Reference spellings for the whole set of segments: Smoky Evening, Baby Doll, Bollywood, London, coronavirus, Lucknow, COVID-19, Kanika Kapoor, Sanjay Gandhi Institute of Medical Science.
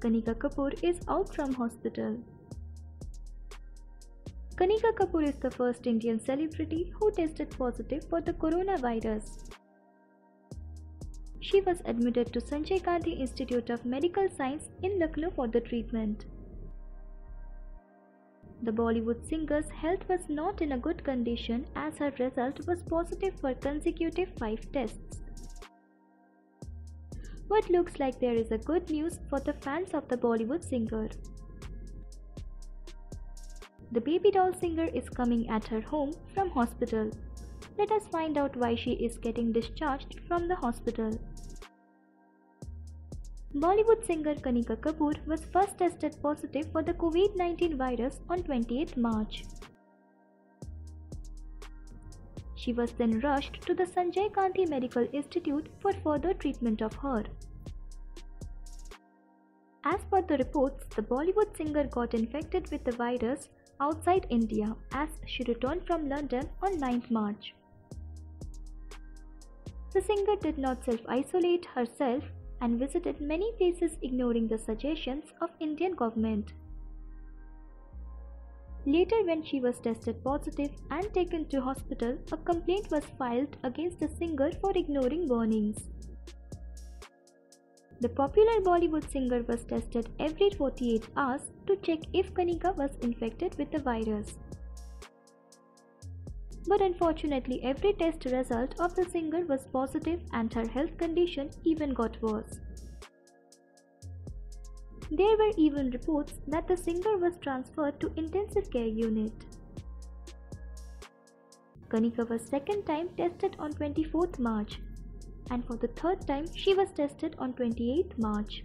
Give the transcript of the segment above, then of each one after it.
Kanika Kapoor is out from hospital. Kanika Kapoor is the first Indian celebrity who tested positive for the coronavirus. She was admitted to Sanjay Gandhi Institute of Medical Science in Lucknow for the treatment. The Bollywood singer's health was not in a good condition as her result was positive for consecutive 5 tests. What looks like there is a good news for the fans of the Bollywood singer. The baby doll singer is coming at her home from hospital. Let us find out why she is getting discharged from the hospital. Bollywood singer Kanika Kapoor was first tested positive for the COVID-19 virus on 28th March. She was then rushed to the Sanjay Gandhi Medical Institute for further treatment of her. As per the reports, the Bollywood singer got infected with the virus outside India as she returned from London on 9th March. The singer did not self-isolate herself and visited many places, ignoring the suggestions of Indian government. Later, when she was tested positive and taken to hospital, a complaint was filed against the singer for ignoring warnings. The popular Bollywood singer was tested every 48 hours to check if Kanika was infected with the virus. But unfortunately, every test result of the singer was positive and her health condition even got worse. There were even reports that the singer was transferred to intensive care unit. Kanika was second time tested on 24th March and for the third time she was tested on 28th March.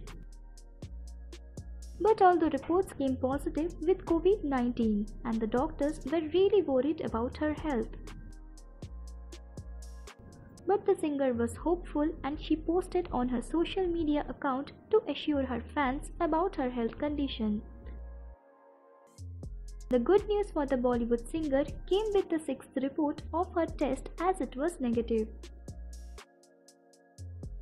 But all the reports came positive with COVID-19 and the doctors were really worried about her health. But the singer was hopeful and she posted on her social media account to assure her fans about her health condition. The good news for the Bollywood singer came with the 6th report of her test as it was negative.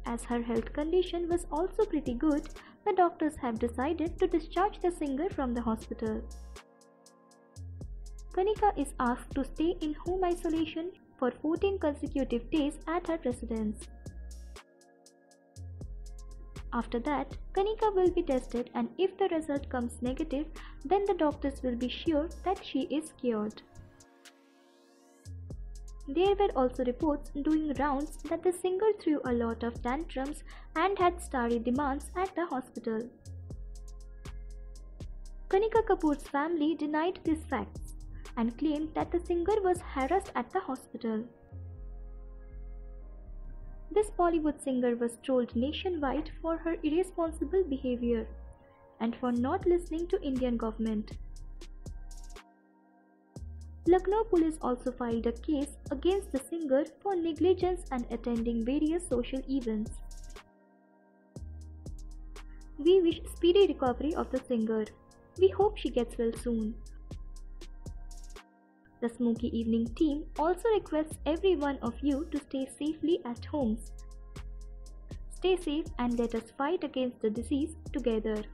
As her health condition was also pretty good, the doctors have decided to discharge the singer from the hospital. Kanika is asked to stay in home isolation for 14 consecutive days at her residence. After that, Kanika will be tested, and if the result comes negative, then the doctors will be sure that she is cured. There were also reports doing rounds that the singer threw a lot of tantrums and had starry demands at the hospital. Kanika Kapoor's family denied these facts and claimed that the singer was harassed at the hospital. This Bollywood singer was trolled nationwide for her irresponsible behavior and for not listening to Indian government. Lucknow police also filed a case against the singer for negligence and attending various social events. We wish speedy recovery of the singer. We hope she gets well soon. The Smoky Evening team also requests every one of you to stay safely at homes. Stay safe and let us fight against the disease together.